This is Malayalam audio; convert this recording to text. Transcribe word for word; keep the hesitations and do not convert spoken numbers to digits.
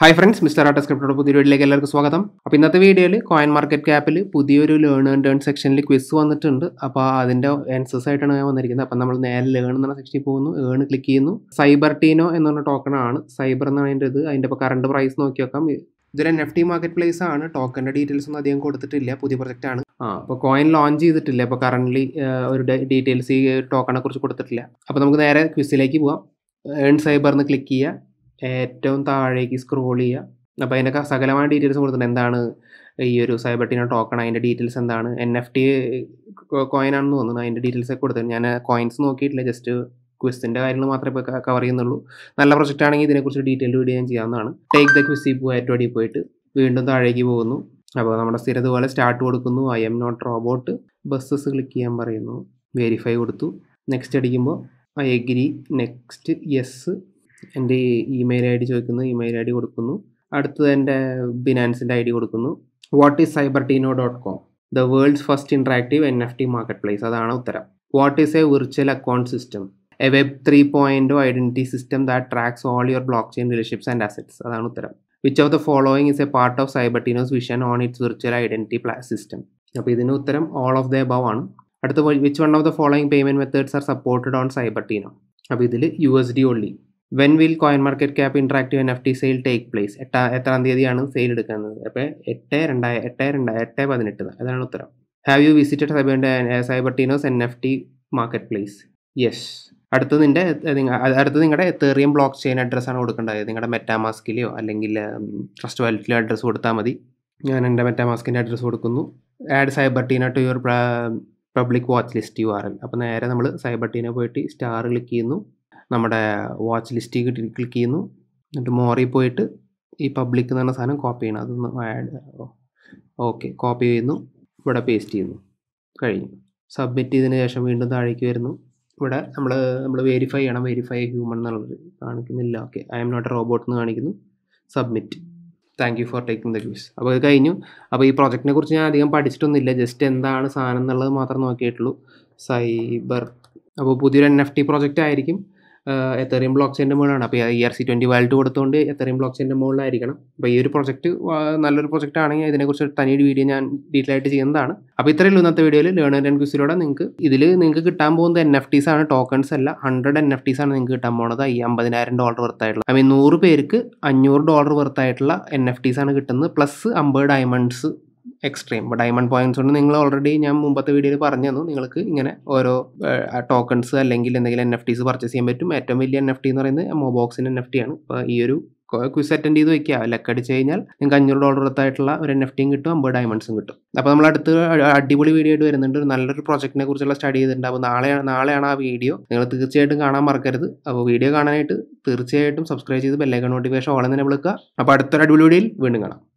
ഹായ് ഫ്രണ്ട്സ്, മിസ്റ്റർ ആർട്ടിസ്റ്റ് ക്രിപ്റ്റോയുടെ പുതിയ വീഡിയോയിലേക്ക് എല്ലാവർക്കും സ്വാഗതം. അപ്പോൾ ഇന്നത്തെ വീഡിയോയിൽ കോയിൻ മാർക്കറ്റ് ക്യാപ്പിൽ പുതിയൊരു ലേൺ ആൻഡ് ഏൺ സെക്ഷനിൽ ക്വിസ് വന്നിട്ടുണ്ട്. അപ്പോൾ അതിൻ്റെ ആൻസേഴ്സ് ആയിട്ടാണ് ഞാൻ വന്നിരിക്കുന്നത്. അപ്പോൾ നമ്മൾ നേരെ ലേൺ എന്നുള്ള സെക്ഷനിൽ പോകുന്നു, ഏൺ ക്ലിക്ക് ചെയ്യുന്നു. സൈബർടീനോ എന്ന് പറഞ്ഞ ടോക്കണാണ്, സൈബർ എന്നാണ് അതിൻ്റെ ഇത്. അതിൻ്റെ ഇപ്പോൾ കറണ്ട് പ്രൈസ് നോക്കി വെക്കാം. ഇതൊരു N F T market place ആണ്. ടോക്കൻ്റെ ഡീറ്റെയിൽസ് ഒന്നും അധികം കൊടുത്തിട്ടില്ല, പുതിയ പ്രൊജക്റ്റ് ആണ്. ആ അപ്പോൾ കോയിൻ ലോഞ്ച് ചെയ്തിട്ടില്ല, അപ്പോൾ കറൻ്റ്ലി ഒരു ഡീറ്റെയിൽസ് ഈ ടോക്കണെ കുറിച്ച് കൊടുത്തിട്ടില്ല. അപ്പോൾ നമുക്ക് നേരെ ക്വിസിലേക്ക് പോവാം. ഏൺ സൈബർ എന്ന് ക്ലിക്ക് ചെയ്യുക, ഏറ്റവും താഴേക്ക് സ്ക്രോൾ ചെയ്യുക. അപ്പോൾ അതിനൊക്കെ സകലമായ ഡീറ്റെയിൽസ് കൊടുത്തിട്ടുണ്ട്. എന്താണ് ഈ ഒരു സൈബർടിനോ ടോക്കൺ, അതിൻ്റെ ഡീറ്റെയിൽസ് എന്താണ്, എൻ എഫ് ടി കോയിനാണെന്ന് തോന്നുന്നു, അതിൻ്റെ ഡീറ്റെയിൽസ് ഒക്കെ കൊടുത്തിട്ടുണ്ട്. ഞാൻ കോയിൻസ് നോക്കിയിട്ടില്ല, ജസ്റ്റ് ക്വിസിൻ്റെ കാര്യങ്ങൾ മാത്രമേ ഇപ്പോൾ കവർ ചെയ്യുന്നുള്ളൂ. നല്ല പ്രൊജക്റ്റ് ആണെങ്കിൽ ഇതിനെക്കുറിച്ച് ഡീറ്റെയിൽ വീഡിയോ ഞാൻ ചെയ്യാവുന്നതാണ്. ടേക്ക് ദ ക്വിസിൽ പോയി ഏറ്റവും അടിയിൽ പോയിട്ട് വീണ്ടും താഴേക്ക് പോകുന്നു. അപ്പോൾ നമ്മുടെ സ്ഥിരത പോലെ സ്റ്റാർട്ട് കൊടുക്കുന്നു. I M not robot, buses click ചെയ്യാൻ പറയുന്നു, വെരിഫൈ കൊടുത്തു. നെക്സ്റ്റ് അടിക്കുമ്പോൾ ഐ എഗ്രി, നെക്സ്റ്റ് യെസ്. എൻ്റെ ഇമെയിൽ ഐ ഡി ചോദിക്കുന്നു, ഇമെയിൽ ഐ ഡി കൊടുക്കുന്നു. അടുത്തത് എൻ്റെ ബിനാൻസിൻ്റെ ഐ ഡി കൊടുക്കുന്നു. What is Cyberteeno dot com the world's first interactive N F T market place, അതാണ് ഉത്തരം. What is a virtual account system, a web three point o identity system that tracks all your block chain relationships and assets, അതാണ് ഉത്തരം. Which of the following is a part of Cybertino's vision on its virtual identity system. അപ്പോൾ ഇതിന് ഉത്തരം ഓൾ ഓഫ് ദ എബവ് ആണ്. അടുത്ത which one of the following payment methods are supported on Cybertino, അപ്പോൾ ഇതിൽ U S D only. When will coin market cap interactive N F T sale take place, എട്ടാ എത്രാം തീയതിയാണ് സെയിൽ എടുക്കുന്നത്? അപ്പോൾ എട്ട് രണ്ടായ എട്ട് രണ്ടായ എട്ട് പതിനെട്ട്, അതാണ് ഉത്തരം. Have you visited cyber Cybertino's N F T market place? Yes. അടുത്തത് നിൻ്റെ അടുത്തത് നിങ്ങളുടെ എത്തേറിയം ബ്ലോക്ക് ചെയിൻ അഡ്രസ്സാണ് കൊടുക്കേണ്ടത്. നിങ്ങളുടെ മെറ്റാമാസ്കിലെയോ അല്ലെങ്കിൽ ട്രസ്റ്റ് വാലറ്റിലോ അഡ്രസ്സ് കൊടുത്താൽ മതി. ഞാൻ എൻ്റെ മെറ്റാമാസ്കിൻ്റെ അഡ്രസ്സ് കൊടുക്കുന്നു. Add Cybertino to your public watch list U R L. അപ്പോൾ നേരെ നമ്മൾ സൈബർടീനോ പോയിട്ട് സ്റ്റാർ ക്ലിക്ക് ചെയ്യുന്നു, നമ്മുടെ വാച്ച് ലിസ്റ്റ് ക്ലിക്ക് ചെയ്യുന്നു. എന്നിട്ട് മോറിൽ പോയിട്ട് ഈ പബ്ലിക് എന്ന് പറഞ്ഞ സാധനം കോപ്പി ചെയ്യണം. അതൊന്ന് ആഡ്, ഓക്കെ, കോപ്പി ചെയ്യുന്നു, ഇവിടെ പേസ്റ്റ് ചെയ്യുന്നു, കഴിഞ്ഞു. സബ്മിറ്റ് ചെയ്തതിന് ശേഷം വീണ്ടും താഴേക്ക് വരുന്നു. ഇവിടെ നമ്മൾ നമ്മൾ വെരിഫൈ ചെയ്യണം. വെരിഫൈ ഹ്യൂമൺ എന്നുള്ളത് കാണിക്കുന്നില്ല. Okay, I M not a robot എന്ന് കാണിക്കുന്നു. Submit. Thank you for taking the quiz. അപ്പോൾ ഇത് കഴിഞ്ഞു. അപ്പോൾ ഈ പ്രോജക്റ്റിനെ കുറിച്ച് ഞാൻ അധികം പഠിച്ചിട്ടൊന്നുമില്ല, ജസ്റ്റ് എന്താണ് സാധനം എന്നുള്ളത് മാത്രം നോക്കിയിട്ടുള്ളൂ. സൈബർ അപ്പോൾ പുതിയൊരു എൻ എഫ് ടി പ്രോജക്റ്റ് ആയിരിക്കും. എത്തേറിയം ബ്ലോക്ക് ചെയിൻ്റെ മുകളിലാണ്. അപ്പോൾ E R C twenty wallet കൊടുത്തുകൊണ്ട് എത്തേറിയം ബ്ലോക്ക് ചെയിൻ്റെ മുകളിലായിരിക്കണം. അപ്പോൾ ഈ ഒരു പ്രൊജക്റ്റ് നല്ലൊരു പ്രൊജക്റ്റ് ആണെങ്കിൽ ഇതിനെക്കുറിച്ച് തനിയൊരു വീഡിയോ ഞാൻ ഡീറ്റെയിൽ ആയിട്ട് ചെയ്യുന്നതാണ്. അപ്പോൾ ഇത്രയേ ഉള്ളൂ ഇന്നത്തെ വീഡിയോയിൽ ലേൺ ആൻഡ് ഏൺ ക്വിസിലൂടെ. നിങ്ങൾക്ക് ഇതിൽ നിങ്ങൾക്ക് കിട്ടാൻ പോകുന്നത് എൻ എഫ് ടീസ് ആണ്, ടോക്കൺസ് അല്ല. ഹൺഡ്രഡ് എൻ എഫ് ടീസ് ആണ് നിങ്ങൾക്ക് കിട്ടാൻ പോകുന്നത്. ഈ അമ്പതിനായിരം ഡോളർ വർത്തായിട്ടുള്ള, ഐ മീൻ നൂറ് പേർക്ക് അഞ്ഞൂറ് ഡോളർ വർത്തായിട്ടുള്ള എൻ എഫ് ടീസ് ആണ് കിട്ടുന്നത്, പ്ലസ് അമ്പത് ഡയമണ്ട്സ് എക്സ്ട്രീം. ഡയമണ്ട് പോയിന്റ്സ് കൊണ്ട് നിങ്ങൾ ഓൾറെഡി ഞാൻ മുമ്പത്തെ വീഡിയോയിൽ പറഞ്ഞു തന്നു, നിങ്ങൾക്ക് ഇങ്ങനെ ഓരോ ടോക്കൺസ് അല്ലെങ്കിൽ എന്തെങ്കിലും എൻ എഫ് ടീസ് പർച്ചേസ് ചെയ്യാൻ പറ്റും. ഏറ്റവും വലിയ എൻ എഫ് ടി എന്ന് പറയുന്നത് മൊബോക്സിൻ്റെ എൻ എഫ് ടി ആണ്. അപ്പോൾ ഈ ഒരു ക്വിസ് അറ്റൻഡ് ചെയ്ത് വയ്ക്കുക. ലക്കടിച്ച് കഴിഞ്ഞാൽ നിങ്ങൾക്ക് അഞ്ഞൂറ് ഡോളർ അടുത്തായിട്ടുള്ള ഒരു എൻ എഫ് ടിയും കിട്ടും, അമ്പത് ഡയമണ്ട്സും കിട്ടും. അപ്പോൾ നമ്മൾ അടുത്ത് അടിപൊളി വീഡിയോ ആയിട്ട് വരുന്നുണ്ട്, ഒരു നല്ലൊരു പ്രൊജക്റ്റിനെ കുറിച്ചുള്ള സ്റ്റഡി ചെയ്തിട്ടുണ്ട്. അപ്പോൾ നാളെയാണ് നാളെയാണ് ആ വീഡിയോ, നിങ്ങൾ തീർച്ചയായിട്ടും കാണാൻ മറക്കരുത്. അപ്പോൾ വീഡിയോ കാണാനായിട്ട് തീർച്ചയായിട്ടും സബ്സ്ക്രൈബ് ചെയ്ത് ബെല്ലൈക്കൺ നോട്ടിഫിക്കേഷൻ ഓൾ തന്നെ വിളിക്കുക. അപ്പോൾ അടുത്തൊരു അടിപൊളി വീഡിയോയിൽ വീണ്ടും കാണാം.